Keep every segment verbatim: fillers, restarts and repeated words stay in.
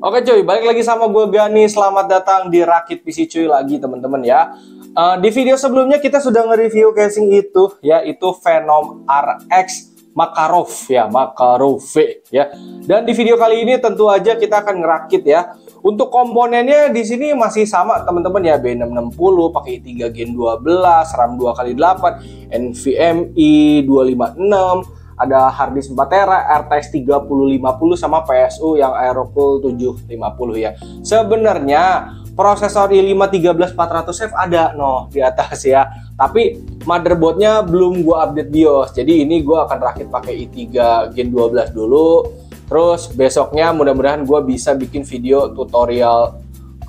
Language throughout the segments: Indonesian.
Oke cuy, balik lagi sama gue Gani. Selamat datang di Rakit P C cuy lagi teman-teman ya. Uh, di video sebelumnya kita sudah nge-review casing itu, yaitu Venom R X Makarov ya, Makarov ya. Dan di video kali ini tentu aja kita akan ngerakit ya. Untuk komponennya di sini masih sama teman-teman ya, B enam enam nol pakai i tiga Gen dua belas, RAM dua kali delapan, NVMe dua lima enam. Ada harddisk empat tera, R T X tiga ribu lima puluh sama P S U yang Aerocool tujuh lima nol ya. Sebenarnya prosesor i lima tiga belas empat ratus F ada no di atas ya, tapi motherboardnya belum gua update BIOS. Jadi ini gua akan rakit pakai i tiga Gen dua belas dulu. Terus besoknya mudah-mudahan gua bisa bikin video tutorial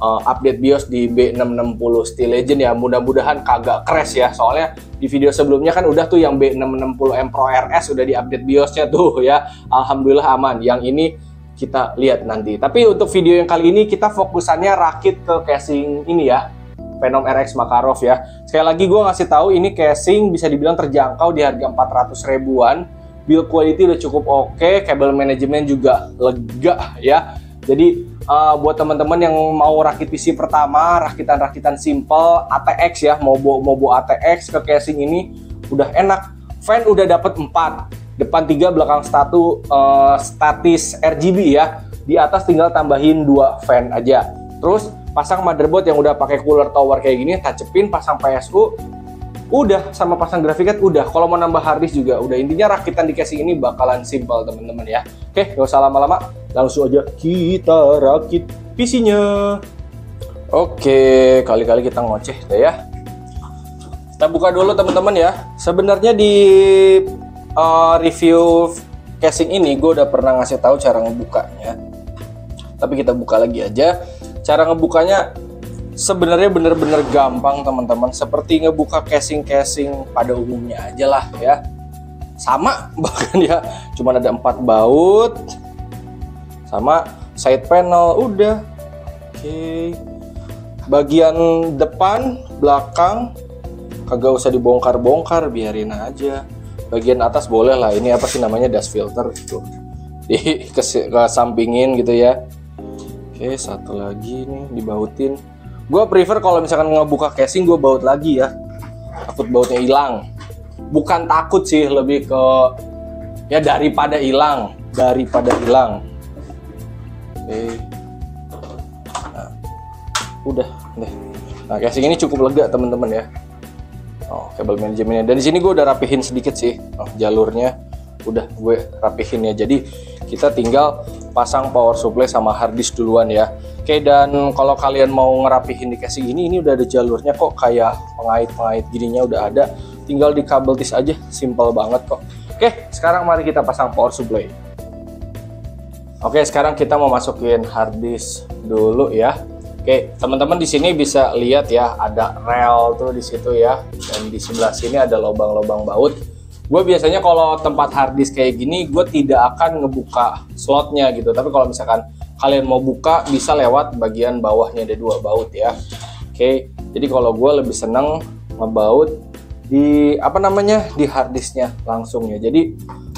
Uh, update BIOS di B enam enam nol Steel Legend ya, mudah-mudahan kagak crash ya, soalnya di video sebelumnya kan udah tuh yang B enam enam nol M Pro R S udah diupdate BIOSnya tuh ya, alhamdulillah aman. Yang ini kita lihat nanti, tapi untuk video yang kali ini kita fokusannya rakit ke casing ini ya, Venom R X Makarov ya. Sekali lagi gue ngasih tahu, ini casing bisa dibilang terjangkau di harga empat ratus ribuan, build quality udah cukup oke, kabel manajemen juga lega ya. Jadi uh, buat teman-teman yang mau rakit P C pertama, rakitan-rakitan simple A T X ya, mobo-mobo A T X ke casing ini udah enak. Fan udah dapat empat, depan tiga, belakang satu, uh, statis R G B ya. Di atas tinggal tambahin dua fan aja. Terus pasang motherboard yang udah pakai cooler tower kayak gini, tacepin, pasang P S U, udah, sama pasang grafikat udah. Kalau mau nambah harddisk juga udah. Intinya rakitan di casing ini bakalan simpel teman-teman ya. Oke, gak usah lama-lama, langsung aja kita rakit P C-nya. Oke, kali-kali kita ngoceh deh ya. Kita buka dulu teman-teman ya. Sebenarnya di uh, review casing ini gue udah pernah ngasih tahu cara ngebukanya, tapi kita buka lagi aja. Cara ngebukanya sebenarnya bener-bener gampang teman-teman, seperti ngebuka casing-casing pada umumnya aja lah ya, sama bahkan ya, cuman ada empat baut sama side panel udah. Oke, bagian depan belakang kagak usah dibongkar-bongkar, biarin aja. Bagian atas boleh lah, ini apa sih namanya, dust filter gitu, di kesampingin gitu ya. Oke, satu lagi nih dibautin. Gue prefer kalau misalkan ngebuka casing gue baut lagi ya, takut bautnya hilang. Bukan takut sih, lebih ke ya daripada hilang, daripada hilang. Oke, nah, udah deh. Nah, casing ini cukup lega teman-teman ya. Oh, kabel manajemennya. Dan di sini gue udah rapihin sedikit sih, oh, jalurnya udah gue rapihin ya. Jadi kita tinggal pasang power supply sama harddisk duluan ya. Oke, dan kalau kalian mau ngerapihin di casing ini, ini udah ada jalurnya kok, kayak pengait-pengait gininya udah ada, tinggal di kabel tis aja, simple banget kok. Oke, sekarang mari kita pasang power supply. Oke, sekarang kita mau masukin harddisk dulu ya. Oke, teman-teman di sini bisa lihat ya, ada rel tuh di situ ya, dan di sebelah sini ada lubang-lubang baut. Gue biasanya kalau tempat harddisk kayak gini, gue tidak akan ngebuka slotnya gitu. Tapi kalau misalkan kalian mau buka, bisa lewat bagian bawahnya, ada dua baut ya. Oke, jadi kalau gue lebih seneng ngebaut di apa namanya, di harddisknya langsung ya. Jadi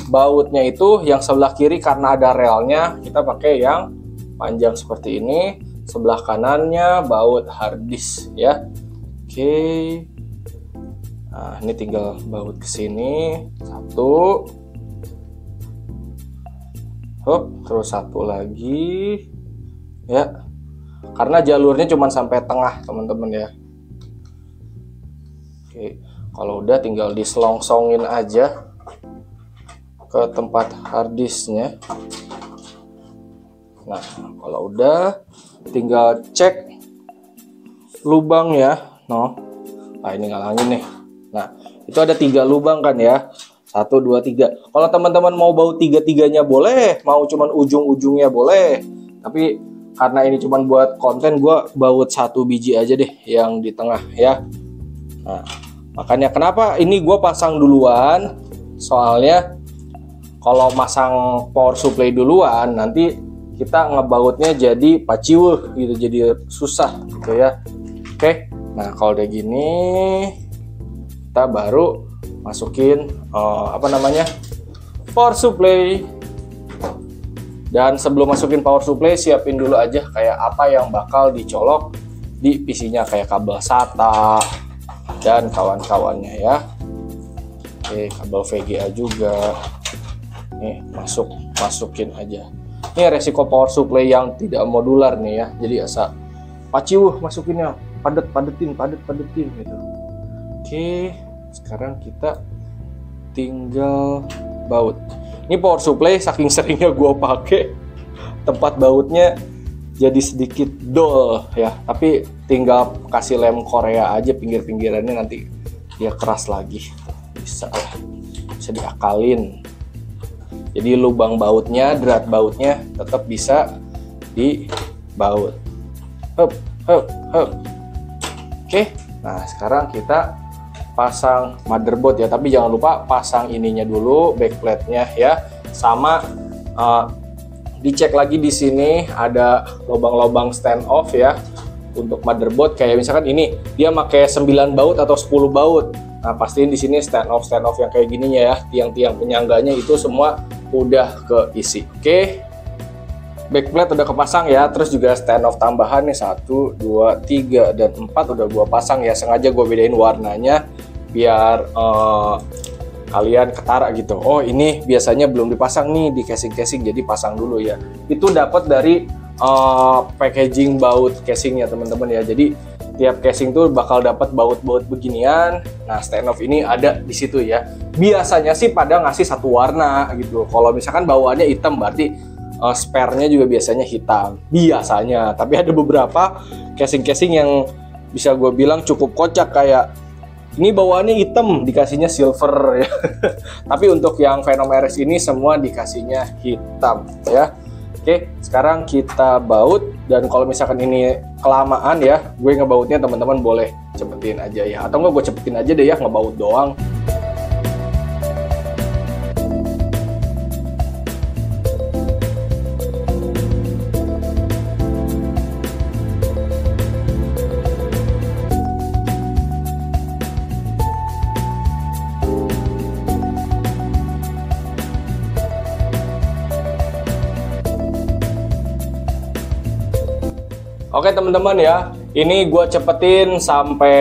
bautnya itu yang sebelah kiri karena ada relnya, kita pakai yang panjang seperti ini. Sebelah kanannya baut harddisk ya. Oke. Nah, ini tinggal baut ke sini satu, hop, terus satu lagi ya, karena jalurnya cuma sampai tengah teman-teman ya. Oke, kalau udah tinggal diselongsongin aja ke tempat harddisknya. Nah, kalau udah tinggal cek lubang ya, no, nah ini ngalangin nih. Nah, itu ada tiga lubang kan ya, satu, dua, tiga. Kalau teman-teman mau baut tiga-tiganya boleh, mau cuman ujung-ujungnya boleh. Tapi karena ini cuman buat konten, gue baut satu biji aja deh yang di tengah ya. Nah, makanya kenapa ini gue pasang duluan, soalnya kalau masang power supply duluan, nanti kita ngebautnya jadi paciwuh gitu, jadi susah gitu ya. Oke, nah kalau udah gini, kita baru masukin uh, apa namanya, power supply. Dan sebelum masukin power supply, siapin dulu aja kayak apa yang bakal dicolok di P C-nya, kayak kabel S A T A dan kawan-kawannya ya. Oke, kabel V G A juga. Nih, masuk masukin aja. Ini resiko power supply yang tidak modular nih ya. Jadi asa paciwuh masukinnya, padet padetin, padet padetin gitu. Oke, sekarang kita tinggal baut. Ini power supply saking seringnya gue pakai, tempat bautnya jadi sedikit dol ya, tapi tinggal kasih lem Korea aja pinggir-pinggirannya, nanti dia keras lagi, bisa bisa diakalin. Jadi lubang bautnya, drat bautnya tetap bisa dibaut. Hup, hup, hup. Oke, nah sekarang kita pasang motherboard ya, tapi jangan lupa pasang ininya dulu, backplate-nya ya, sama uh, dicek lagi di sini ada lubang-lubang stand off ya untuk motherboard. Kayak misalkan ini dia pakai sembilan baut atau sepuluh baut, nah pastiin di sini stand off stand off yang kayak gininya ya, tiang-tiang penyangganya itu semua udah keisi. Oke, backplate udah kepasang ya, terus juga stand off tambahan nih satu, dua, tiga, dan empat udah gua pasang ya, sengaja gua bedain warnanya biar uh, kalian ketara gitu. Oh ini biasanya belum dipasang nih di casing-casing, jadi pasang dulu ya. Itu dapat dari uh, packaging baut casingnya teman-teman ya, jadi tiap casing tuh bakal dapat baut-baut beginian. Nah stand off ini ada di situ ya, biasanya sih pada ngasih satu warna gitu. Kalau misalkan bawaannya hitam berarti Uh, spare-nya juga biasanya hitam, biasanya. Tapi ada beberapa casing-casing yang bisa gue bilang cukup kocak, kayak ini bawaannya hitam dikasihnya silver ya. Tapi untuk yang Venom R X ini semua dikasihnya hitam ya. Oke, sekarang kita baut, dan kalau misalkan ini kelamaan ya gue ngebautnya, teman-teman boleh cepetin aja ya, atau enggak gue cepetin aja deh ya, ngebaut doang. Oke teman-teman ya, ini gue cepetin sampai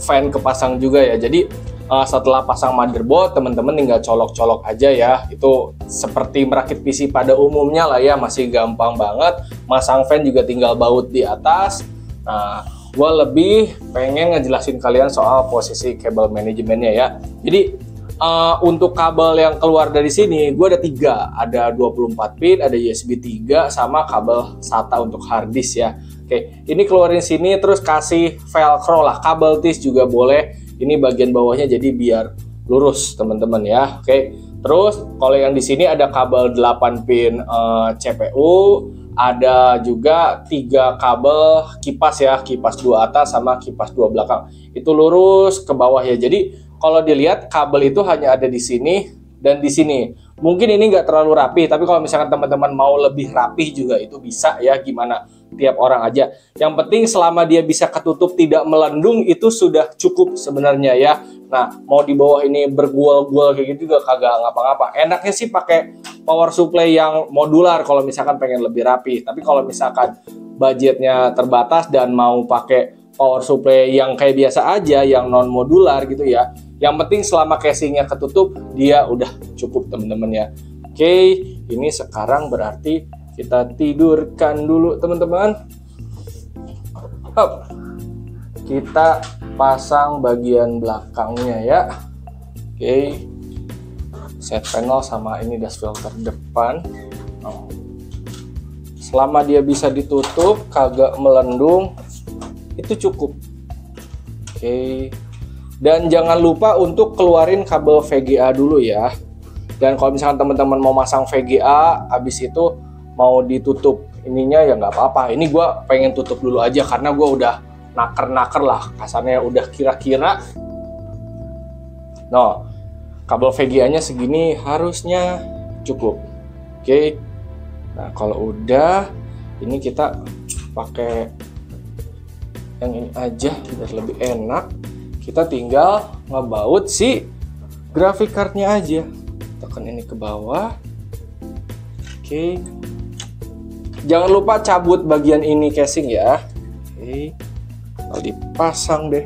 fan kepasang juga ya. Jadi uh, setelah pasang motherboard, teman-teman tinggal colok-colok aja ya. Itu seperti merakit P C pada umumnya lah ya, masih gampang banget. Masang fan juga tinggal baut di atas. Nah, gue lebih pengen ngejelasin kalian soal posisi kabel manajemennya ya. Jadi Uh, untuk kabel yang keluar dari sini, gue ada tiga, ada dua puluh empat pin, ada U S B tiga, sama kabel S A T A untuk harddisk ya. Oke, ini keluarin sini, terus kasih velcro lah, kabel tis juga boleh. Ini bagian bawahnya jadi biar lurus teman-teman ya. Oke, terus kalau yang di sini ada kabel delapan pin uh, C P U, ada juga tiga kabel kipas ya, kipas dua atas sama kipas dua belakang. Itu lurus ke bawah ya. Jadi kalau dilihat kabel itu hanya ada di sini dan di sini. Mungkin ini nggak terlalu rapi, tapi kalau misalkan teman-teman mau lebih rapi juga itu bisa ya, gimana tiap orang aja. Yang penting selama dia bisa ketutup tidak melendung itu sudah cukup sebenarnya ya. Nah mau di bawah ini bergual-gual kayak gitu juga kagak ngapa-ngapa. Enaknya sih pakai power supply yang modular kalau misalkan pengen lebih rapi. Tapi kalau misalkan budgetnya terbatas dan mau pakai power supply yang kayak biasa aja, yang non modular gitu ya, yang penting selama casingnya ketutup dia udah cukup temen-temen ya. Oke, ini sekarang berarti kita tidurkan dulu teman-teman. Kita pasang bagian belakangnya ya. Oke, set panel sama ini dash filter depan. Selama dia bisa ditutup kagak melendung itu cukup. Oke, dan jangan lupa untuk keluarin kabel V G A dulu ya. Dan kalau misalkan teman-teman mau masang V G A habis itu mau ditutup ininya ya nggak apa-apa. Ini gue pengen tutup dulu aja karena gue udah naker-naker lah kasarnya, udah kira-kira. Nah, kabel V G A nya segini harusnya cukup. Oke, nah kalau udah ini kita pakai yang ini aja biar lebih enak. Kita tinggal ngebaut si graphic card-nya aja, tekan ini ke bawah. Oke. Jangan lupa cabut bagian ini casing ya. Ini dipasang deh.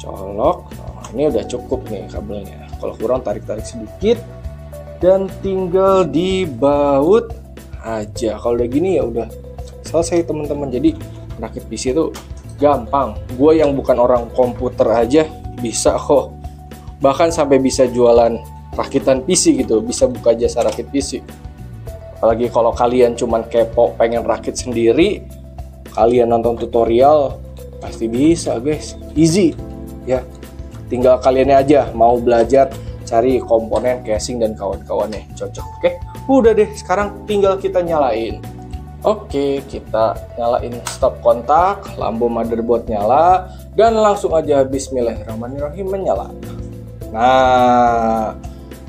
Colok. Nah, ini udah cukup nih kabelnya. Kalau kurang tarik-tarik sedikit dan tinggal dibaut aja. Kalau udah gini ya udah selesai teman-teman. Jadi rakit P C itu gampang. Gue yang bukan orang komputer aja bisa kok. Bahkan sampai bisa jualan rakitan P C gitu, bisa buka jasa rakit P C. Apalagi kalau kalian cuman kepo pengen rakit sendiri, kalian nonton tutorial pasti bisa guys, easy ya. Tinggal kalian aja mau belajar cari komponen, casing dan kawan-kawannya cocok. Oke, udah deh, sekarang tinggal kita nyalain. Oke, kita nyalain stop kontak, lampu motherboard nyala, dan langsung aja bismillahirrahmanirrahim menyala. Nah,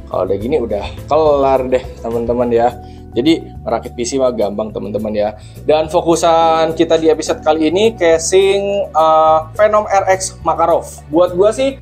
kalau udah gini udah kelar deh teman-teman ya. Jadi merakit P C mah gampang teman-teman ya. Dan fokusan kita di episode kali ini casing uh, Venom R X Makarov. Buat gua sih,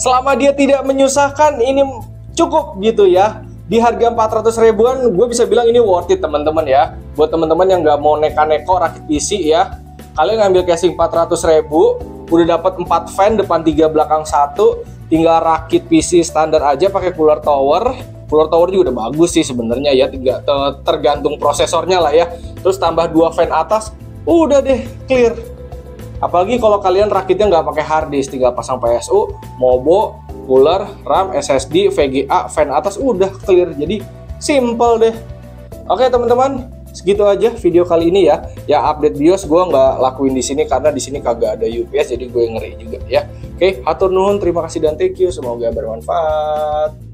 selama dia tidak menyusahkan ini cukup gitu ya. Di harga empat ratus ribuan, gue bisa bilang ini worth it teman-teman ya. Buat teman-teman yang nggak mau neka-neko rakit P C ya, kalian ngambil casing empat ratus ribu, udah dapat empat fan depan tiga belakang satu, tinggal rakit P C standar aja pakai cooler tower. Cooler tower juga udah bagus sih sebenarnya ya, tiga tergantung prosesornya lah ya. Terus tambah dua fan atas, udah deh clear. Apalagi kalau kalian rakitnya nggak pakai hard disk, tinggal pasang P S U, mobo, cooler, RAM, S S D, V G A, fan atas, udah clear. Jadi simple deh. Oke teman-teman, segitu aja video kali ini ya. Ya update BIOS gue nggak lakuin di sini karena di sini kagak ada U P S, jadi gue ngeri juga ya. Oke, hatur nuhun, terima kasih dan thank you. Semoga bermanfaat.